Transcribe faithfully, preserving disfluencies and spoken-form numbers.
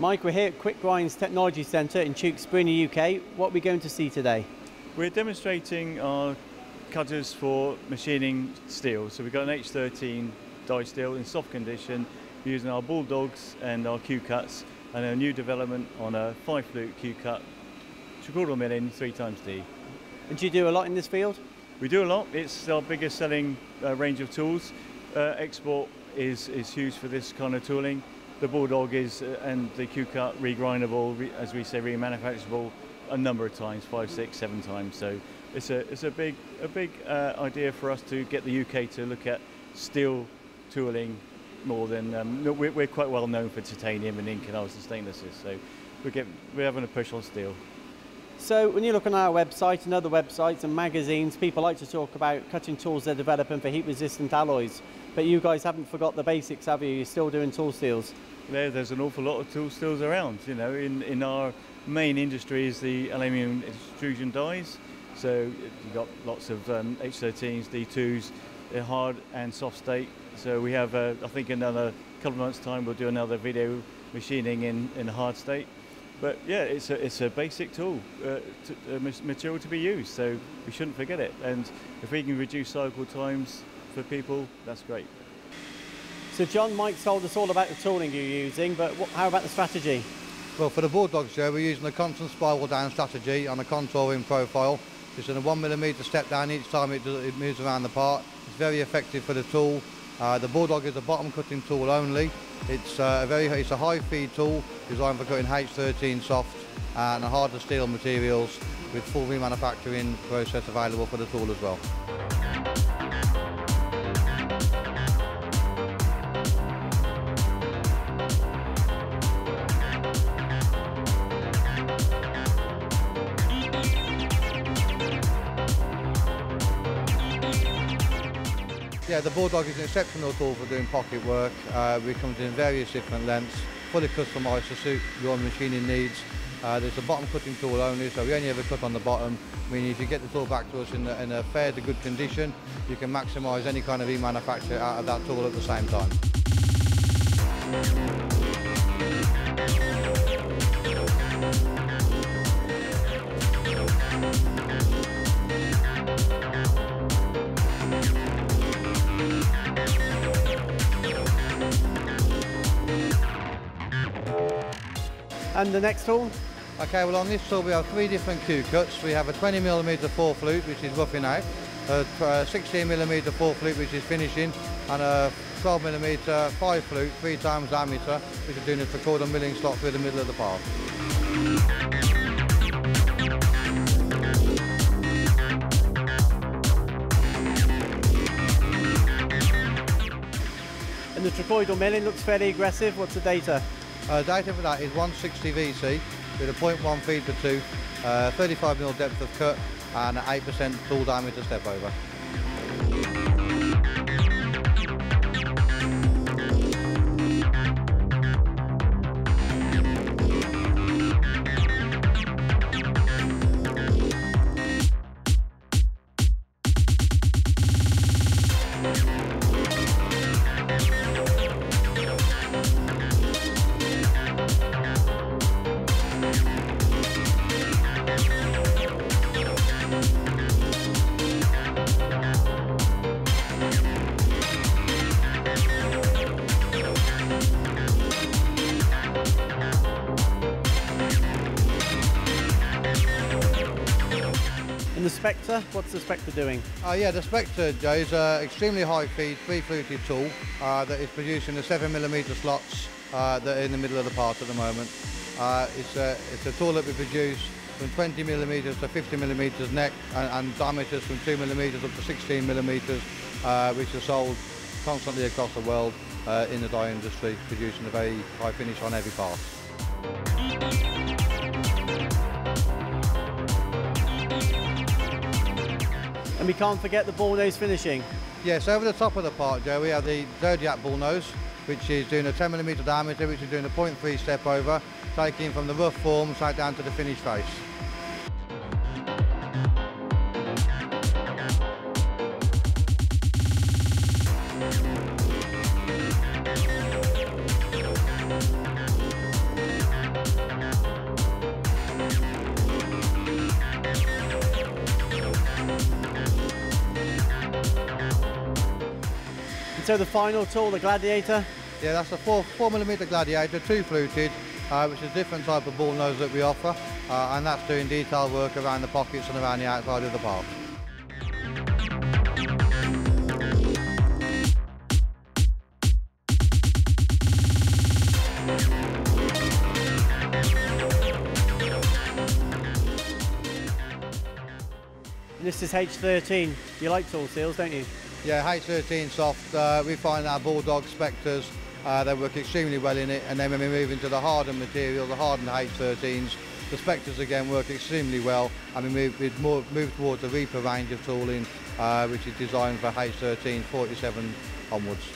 Mike, we're here at Quickgrind's Technology Centre in Tewksbury in the U K. What are we going to see today? We're demonstrating our cutters for machining steel. So we've got an H thirteen die steel in soft condition. We're using our Bulldogs and our Q cuts, and a new development on a five flute Q cut, quarter mill in three times D. And do you do a lot in this field? We do a lot. It's our biggest selling uh, range of tools. Uh, export is is huge for this kind of tooling. The Bulldog is, uh, and the Q cut, regrindable, re as we say, remanufacturable a number of times, five, six, seven times. So it's a it's a big a big uh, idea for us to get the U K to look at steel tooling more than um, we're, we're quite well known for titanium and Inconels and stainlesses. So we get we're having a push on steel. So when you look on our website and other websites and magazines, people like to talk about cutting tools they're developing for heat-resistant alloys. But you guys haven't forgot the basics, have you? You're still doing tool steels. There, there's an awful lot of tool steels around. You know, in, in our main industry is the aluminium extrusion dies. So you've got lots of um, H thirteens, D twos, they're hard and soft state. So we have, uh, I think, another couple of months' time, we'll do another video machining in, in hard state. But yeah, it's a, it's a basic tool, uh, to, uh, material to be used, so we shouldn't forget it. And if we can reduce cycle times for people, that's great. So John, Mike told us all about the tooling you're using, but what, how about the strategy? Well, for the Bulldog show, we're using a constant spiral down strategy on a contouring profile. It's in a one millimeter step down each time it, does, it moves around the part. It's very effective for the tool. Uh, the Bulldog is a bottom cutting tool only. It's uh, a very it's a high feed tool designed for cutting H thirteen soft and harder steel materials, with full remanufacturing process available for the tool as well. Yeah, the Bulldog is an exceptional tool for doing pocket work. Uh, we come in various different lengths, fully customised to suit your machining needs. Uh, there's a bottom cutting tool only, so we only ever cut on the bottom, meaning if you get the tool back to us in a, in a fair to good condition, you can maximise any kind of remanufacture out of that tool at the same time. And the next tool? Okay, well on this tool we have three different Q cuts. We have a twenty millimeter four flute, which is roughing out, a sixteen millimeter four flute, which is finishing, and a twelve millimeter five flute, three times diameter, which is doing a quarter milling slot through the middle of the path. And the trapezoidal milling looks fairly aggressive. What's the data? Uh, data for that is one sixty V C with a zero point one feed per two, uh, thirty-five millimeter depth of cut and an eight percent tool diameter step over. And the Spectre, what's the Spectre doing? Uh, yeah, the Spectre, Joe, is an extremely high feed, three fluted tool uh, that is producing the seven millimeter slots uh, that are in the middle of the part at the moment. Uh, it's, a, it's a tool that we produce from twenty millimeter to fifty millimeter neck, and, and diameters from two millimeter up to sixteen millimeter, uh, which are sold constantly across the world uh, in the die industry, producing a very high finish on every part. And we can't forget the ball nose finishing. Yes, over the top of the part, Joe, we have the Zerdiak ball nose, which is doing a ten millimeter diameter, which is doing a zero point three step over, taking from the rough form right down to the finished face. D two, the final tool, the Gladiator? Yeah, that's a four, four millimeter Gladiator, two fluted, uh, which is a different type of ball nose that we offer, uh, and that's doing detailed work around the pockets and around the outside of the part. This is H thirteen. You like tall seals, don't you? Yeah, H thirteen soft. Uh, we find our Bulldog Spectres, uh, they work extremely well in it, and then when we move into the hardened material, the hardened H thirteens, the Spectres again work extremely well. I mean, we've, we've more, moved towards the Reaper range of tooling, uh, which is designed for H thirteen forty-seven onwards.